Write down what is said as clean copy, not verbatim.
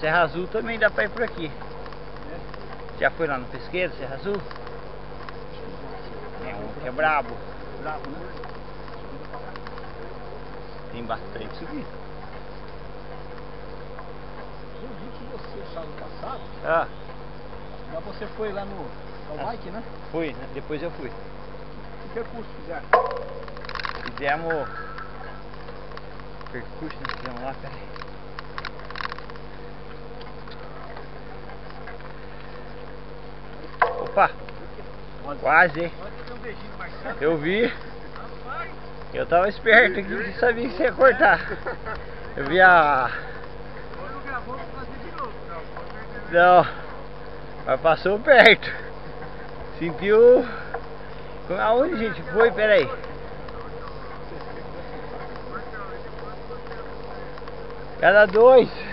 Serra Azul também dá pra ir por aqui. É. Já foi lá no pesqueiro, Serra Azul? É um que é brabo. Brabo, né? Tem bastante subida. Eu vi que você, sábado passado, mas você foi lá no bike, né? Fui, né? Depois eu fui. Que percurso fizeram? Fizemos... percurso nós fizemos lá, peraí. Opa! Quase! Eu vi! Eu tava esperto aqui, não sabia que você ia cortar. Eu vi a... Não! Mas passou perto! Sentiu... Aonde, gente? Foi? Peraí! Era dois!